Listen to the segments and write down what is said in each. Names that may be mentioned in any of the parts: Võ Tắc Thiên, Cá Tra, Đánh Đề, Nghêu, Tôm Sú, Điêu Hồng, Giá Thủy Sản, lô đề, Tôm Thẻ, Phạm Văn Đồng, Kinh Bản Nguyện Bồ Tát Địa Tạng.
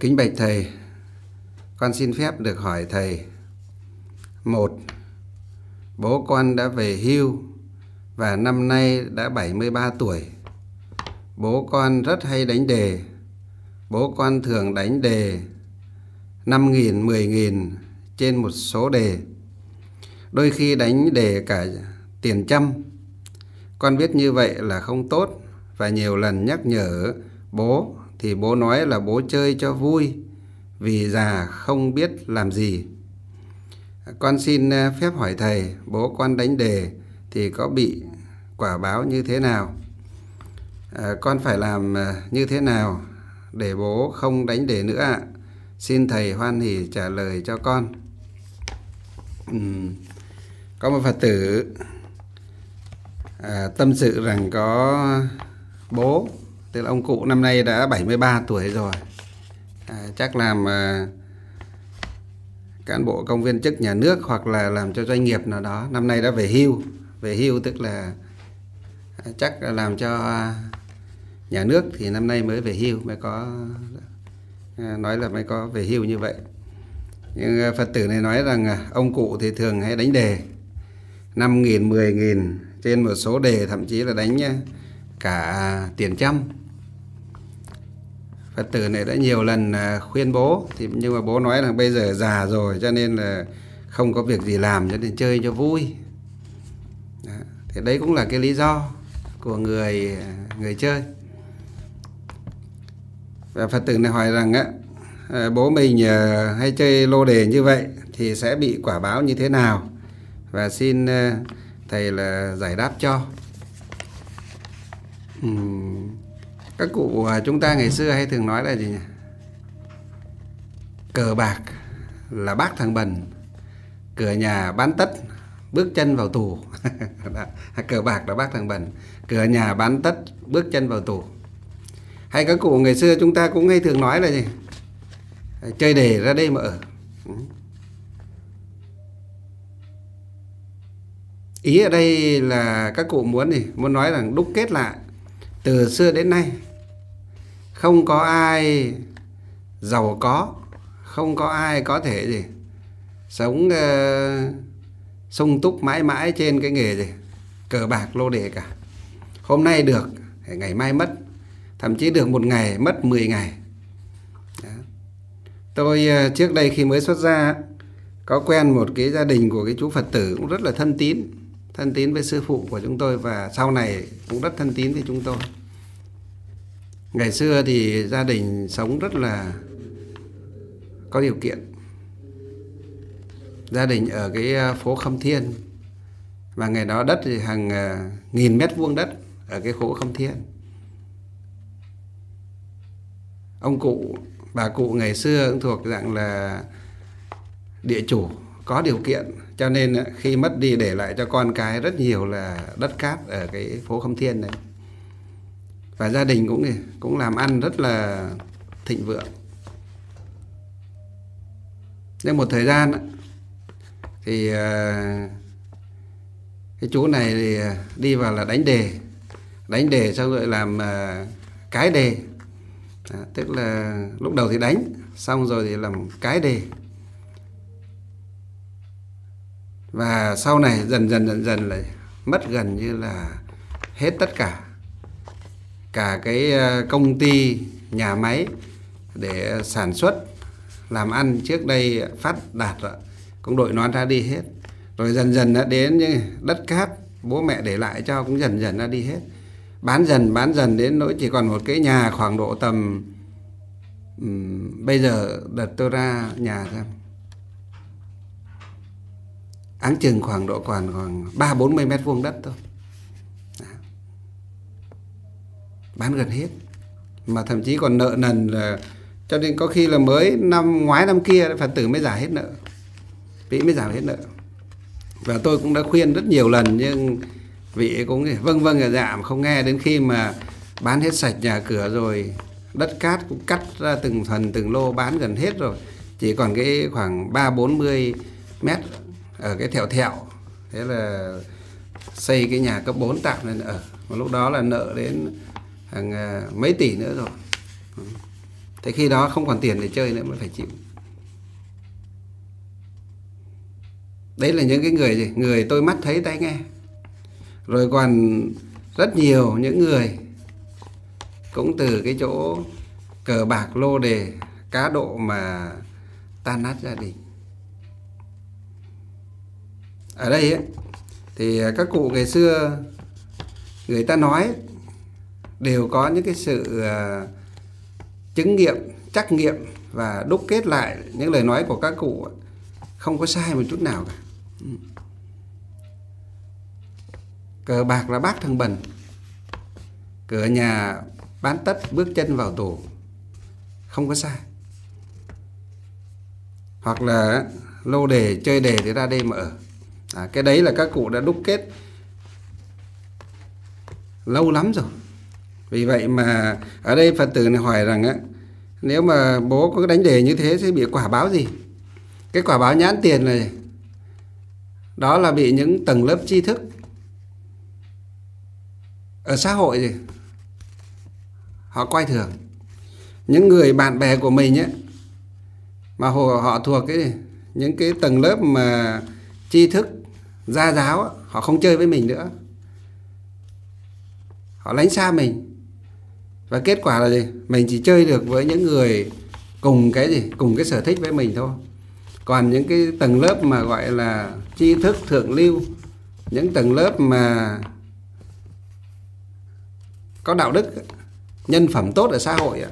Kính bạch thầy, con xin phép được hỏi thầy. Một, bố con đã về hưu và năm nay đã 73 tuổi. Bố con rất hay đánh đề. Bố con thường đánh đề 5.000, 10.000 trên một số đề. Đôi khi đánh đề cả tiền trăm. Con biết như vậy là không tốt và nhiều lần nhắc nhở bố thì bố nói là bố chơi cho vui vì già không biết làm gì. Con xin phép hỏi thầy, bố con đánh đề thì có bị quả báo như thế nào? Con phải làm như thế nào để bố không đánh đề nữa ạ? Xin thầy hoan hỉ trả lời cho con. Có một Phật tử tâm sự rằng có bố, tức là ông cụ năm nay đã 73 tuổi rồi, chắc làm cán bộ công viên chức nhà nước hoặc là làm cho doanh nghiệp nào đó, năm nay đã về hưu. Về hưu tức là chắc là làm cho nhà nước thì năm nay mới về hưu, mới có nói là mới có về hưu như vậy. Nhưng Phật tử này nói rằng ông cụ thì thường hay đánh đề 5.000, 10.000 trên một số đề, thậm chí là đánh cả tiền trăm. Phật tử này đã nhiều lần khuyên bố thì, nhưng mà bố nói là bây giờ già rồi cho nên là không có việc gì làm, cho nên chơi cho vui. Đó. Thì đấy cũng là cái lý do của người chơi. Và Phật tử này hỏi rằng bố mình hay chơi lô đề như vậy thì sẽ bị quả báo như thế nào, và xin thầy là giải đáp cho. Các cụ chúng ta ngày xưa hay thường nói là gì nhỉ? Cờ bạc là bác thằng bần, cửa nhà bán tất, bước chân vào tù. Cờ bạc là bác thằng bần, cửa nhà bán tất, bước chân vào tù. Hay các cụ ngày xưa chúng ta cũng hay thường nói là gì? Chơi đề ra đây mà ở. Ý ở đây là các cụ muốn nói rằng đúc kết lại, từ xưa đến nay không có ai giàu có, không có ai có thể gì sống sung túc mãi mãi trên cái nghề gì cờ bạc lô đề cả. Hôm nay được, ngày mai mất, thậm chí được một ngày mất 10 ngày. Đó. Tôi trước đây khi mới xuất gia có quen một cái gia đình của cái chú Phật tử cũng rất là thân tín với sư phụ của chúng tôi, và sau này cũng rất thân tín với chúng tôi. Ngày xưa thì gia đình sống rất là có điều kiện. Gia đình ở cái phố Khâm Thiên, và ngày đó đất thì hàng nghìn mét vuông đất ở cái phố Khâm Thiên. Ông cụ, bà cụ ngày xưa cũng thuộc dạng là địa chủ có điều kiện, cho nên khi mất đi để lại cho con cái rất nhiều là đất cát ở cái phố Khâm Thiên này. Và gia đình cũng làm ăn rất là thịnh vượng. Nhưng một thời gian thì cái chú này thì đi vào là đánh đề xong rồi làm cái đề. Đó, tức là lúc đầu thì đánh, xong rồi thì làm cái đề. Và sau này dần dần lại mất gần như là hết tất cả cái công ty, nhà máy để sản xuất, làm ăn trước đây phát đạt rồi, cũng đội nón ra đi hết. Rồi dần dần đã đến như đất cát bố mẹ để lại cho cũng dần dần đã đi hết. Bán dần đến nỗi chỉ còn một cái nhà khoảng độ tầm bây giờ đợt tôi ra nhà xem, áng chừng khoảng độ khoảng 3-40 mét vuông đất thôi. Đó. Bán gần hết, mà thậm chí còn nợ nần là, cho nên có khi là mới năm kia Phật tử mới giải hết nợ, vị mới giải hết nợ. Và tôi cũng đã khuyên rất nhiều lần nhưng vị cũng vâng dạ mà không nghe, đến khi mà bán hết sạch nhà cửa rồi, đất cát cũng cắt ra từng phần từng lô, bán gần hết rồi, chỉ còn cái khoảng 3-40 mét ở cái thẹo, thế là xây cái nhà cấp 4 tạm lên ở. Mà lúc đó là nợ đến hàng mấy tỷ nữa rồi. Thế khi đó không còn tiền để chơi nữa mà phải chịu. Đấy là những cái người gì? Người tôi mắt thấy tai nghe. Rồi còn rất nhiều những người cũng từ cái chỗ cờ bạc lô đề, cá độ mà tan nát gia đình. Ở đây ấy, thì các cụ ngày xưa người ta nói đều có những cái sự chứng nghiệm, trắc nghiệm và đúc kết lại những lời nói của các cụ không có sai một chút nào cả. Cờ bạc là bác thằng bần, cửa nhà bán tất bước chân vào tù, không có sai. Hoặc là lô đề, chơi đề thì ra đây mà ở. Cái đấy là các cụ đã đúc kết lâu lắm rồi. Vì vậy mà ở đây Phật tử này hỏi rằng á, nếu mà bố có đánh đề như thế sẽ bị quả báo gì? Cái quả báo nhãn tiền này, đó là bị những tầng lớp tri thức ở xã hội gì họ coi thường. Những người bạn bè của mình ấy, mà họ thuộc cái những cái tầng lớp mà tri thức gia giáo ấy, họ không chơi với mình nữa, họ lánh xa mình. Và kết quả là gì? Mình chỉ chơi được với những người cùng cái gì, cùng cái sở thích với mình thôi. Còn những cái tầng lớp mà gọi là tri thức thượng lưu, những tầng lớp mà có đạo đức, nhân phẩm tốt ở xã hội,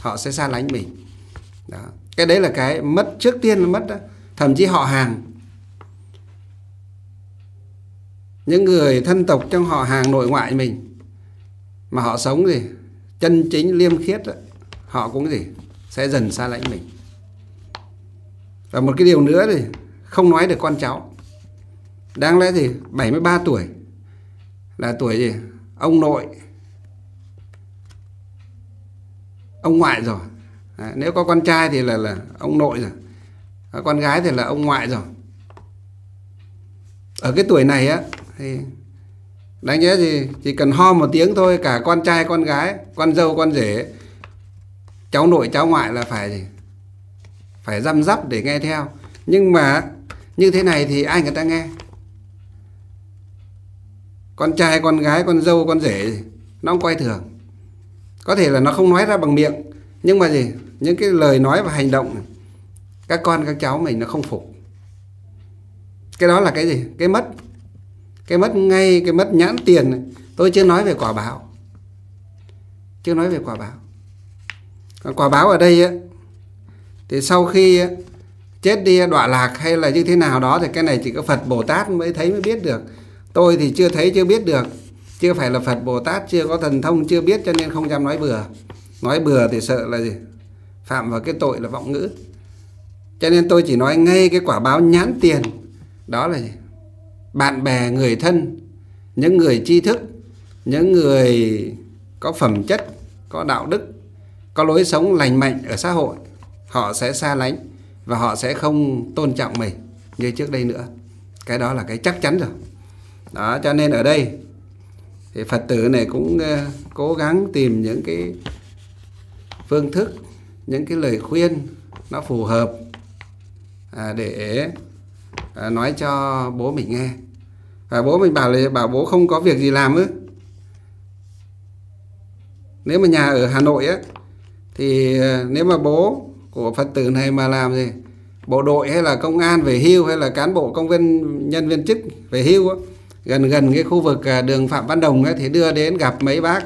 họ sẽ xa lánh mình. Đó. Cái đấy là cái mất, trước tiên là mất đó. Thậm chí họ hàng, những người thân tộc trong họ hàng nội ngoại mình mà họ sống gì chân chính liêm khiết đó, họ cũng gì sẽ dần xa lánh mình. Và một cái điều nữa thì không nói được con cháu. Đáng lẽ thì 73 tuổi là tuổi gì ông nội, ông ngoại rồi. Nếu có con trai thì là ông nội rồi, con gái thì là ông ngoại rồi. Ở cái tuổi này á thì đáng nhẽ gì chỉ cần ho một tiếng thôi, cả con trai con gái, con dâu con rể, cháu nội cháu ngoại là phải gì phải răm rắp để nghe theo. Nhưng mà như thế này thì ai người ta nghe? Con trai con gái, con dâu con rể gì nó không coi thường. Có thể là nó không nói ra bằng miệng, nhưng mà gì những cái lời nói và hành động này, các con các cháu mình nó không phục. Cái đó là cái gì? Cái mất ngay, cái mất nhãn tiền này. Tôi chưa nói về quả báo, chưa nói về quả báo. Còn quả báo ở đây ấy, thì sau khi ấy, chết đi đọa lạc hay là như thế nào đó thì cái này chỉ có Phật Bồ Tát mới thấy mới biết được. Tôi thì chưa thấy chưa biết được, chưa phải là Phật Bồ Tát, chưa có thần thông, chưa biết, cho nên không dám nói bừa. Nói bừa thì sợ là gì? Phạm vào cái tội là vọng ngữ. Cho nên tôi chỉ nói ngay cái quả báo nhãn tiền. Đó là gì? Bạn bè, người thân, những người tri thức, những người có phẩm chất, có đạo đức, có lối sống lành mạnh ở xã hội, họ sẽ xa lánh và họ sẽ không tôn trọng mình như trước đây nữa. Cái đó là cái chắc chắn rồi. Đó, cho nên ở đây thì Phật tử này cũng cố gắng tìm những cái phương thức, những cái lời khuyên nó phù hợp để nói cho bố mình nghe. Và bố mình bảo là bảo bố không có việc gì làm ư? Nếu mà nhà ở Hà Nội á, thì nếu mà bố của Phật tử này mà làm gì bộ đội hay là công an về hưu, hay là cán bộ công viên nhân viên chức về hưu á, gần cái khu vực đường Phạm Văn Đồng ấy, thì đưa đến gặp mấy bác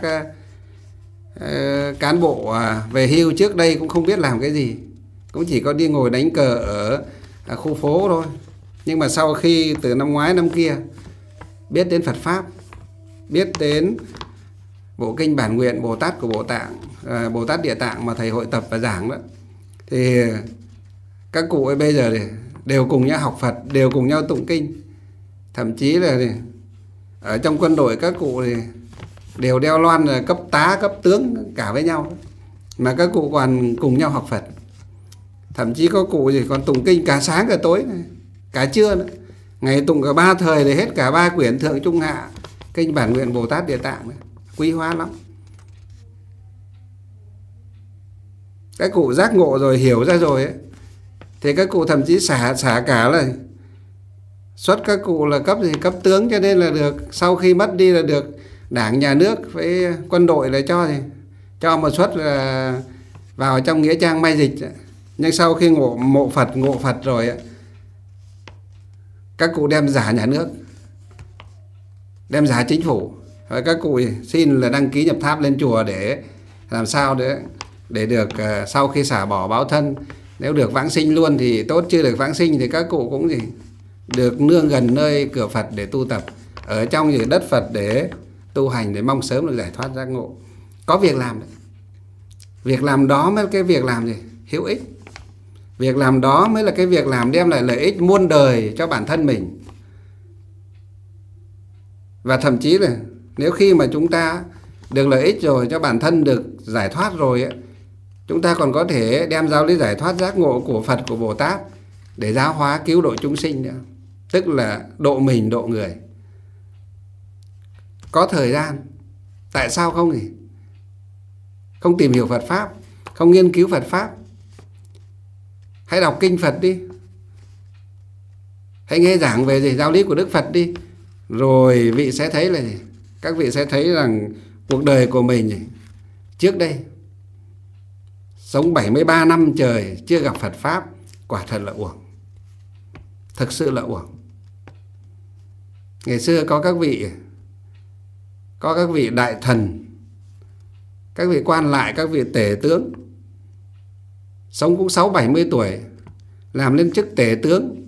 cán bộ về hưu trước đây cũng không biết làm cái gì, cũng chỉ có đi ngồi đánh cờ ở khu phố thôi. Nhưng mà sau khi từ năm ngoái năm kia biết đến Phật Pháp, biết đến bộ Kinh Bản Nguyện Bồ Tát của Bồ Tát Địa Tạng mà thầy hội tập và giảng đó, thì các cụ ấy bây giờ đều cùng nhau học Phật, đều cùng nhau tụng kinh. Thậm chí là ở trong quân đội các cụ thì đều đeo loan là cấp tá, cấp tướng cả với nhau. Mà các cụ còn cùng nhau học Phật. Thậm chí có cụ gì còn tụng kinh cả sáng cả tối, cả trưa nữa. Ngày tụng cả 3 thời để hết cả 3 quyển Thượng Trung Hạ, Kinh Bản Nguyện Bồ Tát Địa Tạng. Quý hóa lắm. Các cụ giác ngộ rồi, hiểu ra rồi ấy, thì các cụ thậm chí xả cả là xuất các cụ là cấp gì, cấp tướng, cho nên là được, sau khi mất đi là được đảng, nhà nước với quân đội là cho một suất là vào trong nghĩa trang mai dịch. Nhưng sau khi ngộ Phật rồi, các cụ đem giả nhà nước, đem giả chính phủ, và các cụ xin là đăng ký nhập tháp lên chùa để làm sao để được, sau khi xả bỏ báo thân, nếu được vãng sinh luôn thì tốt, chưa được vãng sinh thì các cụ cũng gì được nương gần nơi cửa Phật để tu tập, ở trong những đất Phật để tu hành, để mong sớm được giải thoát giác ngộ. Có việc làm đấy. Việc làm đó mới là cái việc làm gì hữu ích. Việc làm đó mới là cái việc làm đem lại lợi ích muôn đời cho bản thân mình. Và thậm chí là nếu khi mà chúng ta được lợi ích rồi, cho bản thân được giải thoát rồi, chúng ta còn có thể đem giáo lý giải thoát giác ngộ của Phật, của Bồ Tát để giáo hóa cứu độ chúng sinh nữa. Tức là độ mình, độ người. Có thời gian, tại sao không gì? Không tìm hiểu Phật Pháp, không nghiên cứu Phật Pháp. Hãy đọc kinh Phật đi, hãy nghe giảng về gì giáo lý của Đức Phật đi, rồi vị sẽ thấy là gì? Các vị sẽ thấy rằng cuộc đời của mình trước đây sống 73 năm trời chưa gặp Phật Pháp, quả thật là uổng, thực sự là uổng. Ngày xưa có các vị đại thần, các vị quan lại, các vị tể tướng, sống cũng 60-70 tuổi, làm lên chức tể tướng,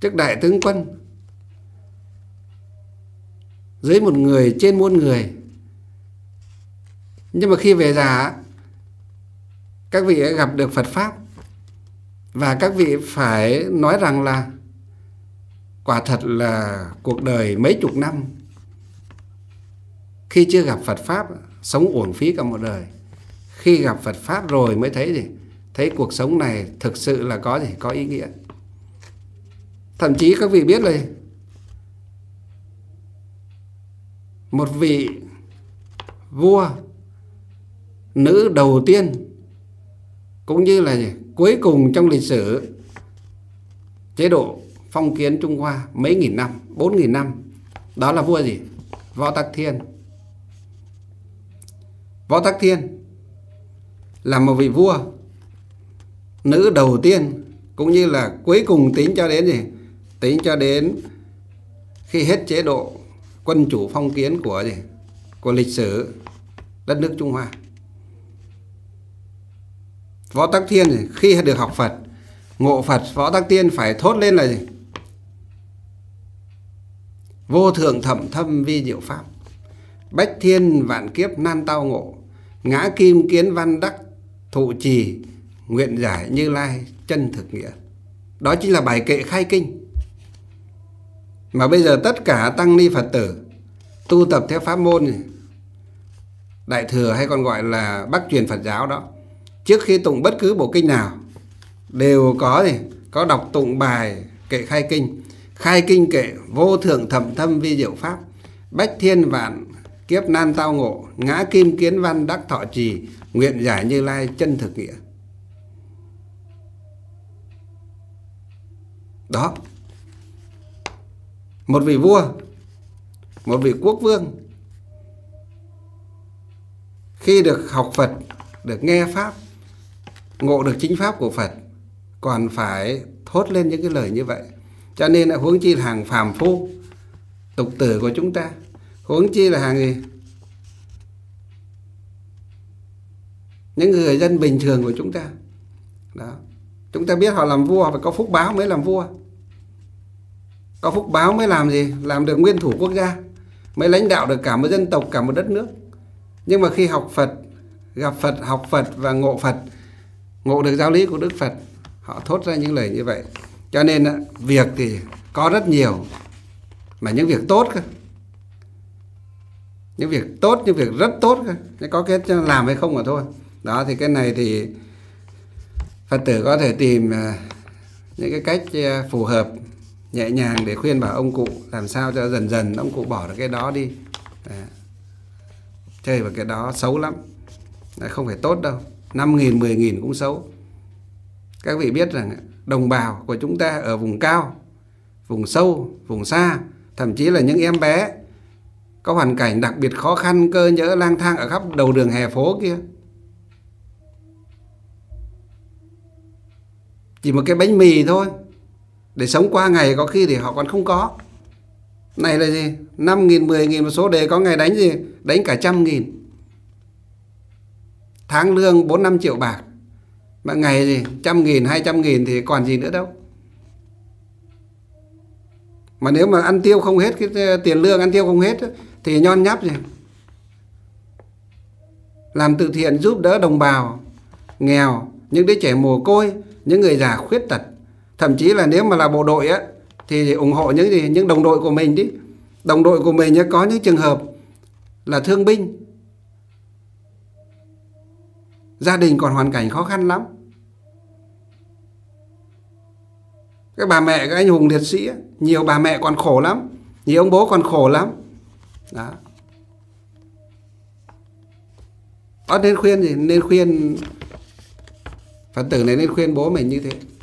chức đại tướng quân, dưới một người trên muôn người. Nhưng mà khi về già, các vị gặp được Phật Pháp, và các vị phải nói rằng là quả thật là cuộc đời mấy chục năm khi chưa gặp Phật Pháp, sống uổng phí cả một đời. Khi gặp Phật Pháp rồi mới thấy gì? Thấy cuộc sống này thực sự là có gì? Có ý nghĩa. Thậm chí các vị biết là một vị vua nữ đầu tiên cũng như là gì? Cuối cùng trong lịch sử chế độ phong kiến Trung Hoa mấy nghìn năm, 4.000 năm, đó là vua gì? Võ Tắc Thiên. Võ Tắc Thiên là một vị vua nữ đầu tiên cũng như là cuối cùng, tính cho đến gì? Tính cho đến khi hết chế độ quân chủ phong kiến của gì? Của lịch sử đất nước Trung Hoa. Võ Tắc Thiên khi được học Phật, ngộ Phật, Võ Tắc Thiên phải thốt lên là gì? Vô thượng thẩm thâm vi diệu pháp, bách thiên vạn kiếp nan tao ngộ, ngã kim kiến văn đắc thụ trì, nguyện giải Như Lai chân thực nghĩa. Đó chính là bài kệ khai kinh mà bây giờ tất cả tăng ni Phật tử tu tập theo pháp môn Đại Thừa hay còn gọi là Bắc truyền Phật giáo đó, trước khi tụng bất cứ bộ kinh nào đều có gì? Có đọc tụng bài kệ khai kinh. Khai kinh kệ vô thượng thẩm thâm vi diệu pháp, bách thiên vạn kiếp nan tao ngộ, ngã kim kiến văn đắc thọ trì, nguyện giải Như Lai chân thực nghĩa. Đó, một vị vua, một vị quốc vương khi được học Phật, được nghe Pháp, ngộ được chính Pháp của Phật, còn phải thốt lên những cái lời như vậy. Cho nên là huống chi là hàng phàm phu tục tử của chúng ta, huống chi là hàng gì? Những người dân bình thường của chúng ta đó. Chúng ta biết họ làm vua, họ phải có phúc báo mới làm vua, có phúc báo mới làm gì? Làm được nguyên thủ quốc gia, mới lãnh đạo được cả một dân tộc, cả một đất nước. Nhưng mà khi học Phật, gặp Phật, học Phật và ngộ Phật, ngộ được giáo lý của Đức Phật, họ thốt ra những lời như vậy. Cho nên việc thì có rất nhiều, mà những việc tốt cơ, những việc tốt, những việc rất tốt cơ, có cái làm hay không mà thôi. Đó, thì cái này thì Phật tử có thể tìm những cái cách phù hợp, nhẹ nhàng để khuyên bảo ông cụ làm sao cho dần dần ông cụ bỏ được cái đó đi. Chơi vào cái đó xấu lắm. không phải tốt đâu. 5.000, 10.000 cũng xấu. Các vị biết rằng đồng bào của chúng ta ở vùng cao, vùng sâu, vùng xa, thậm chí là những em bé có hoàn cảnh đặc biệt khó khăn, cơ nhỡ lang thang ở khắp đầu đường hè phố kia. Chỉ một cái bánh mì thôi, để sống qua ngày có khi thì họ còn không có. Này là gì? 5.000, 10.000 một số đề có ngày đánh gì? Đánh cả 100.000. Tháng lương 4-5 triệu bạc. Mà ngày gì? 100.000, 200.000 thì còn gì nữa đâu. Mà nếu mà ăn tiêu không hết, cái tiền lương ăn tiêu không hết thì nhon nháp gì. Làm từ thiện giúp đỡ đồng bào nghèo, những đứa trẻ mồ côi, những người già khuyết tật. Thậm chí là nếu mà là bộ đội á, thì ủng hộ những gì, những đồng đội của mình đi. Đồng đội của mình có những trường hợp là thương binh, gia đình còn hoàn cảnh khó khăn lắm. Các bà mẹ, các anh hùng liệt sĩ, nhiều bà mẹ còn khổ lắm, nhiều ông bố còn khổ lắm. Đó. Nên khuyên gì? Nên khuyên Phật tử này, nên khuyên bố mình như thế.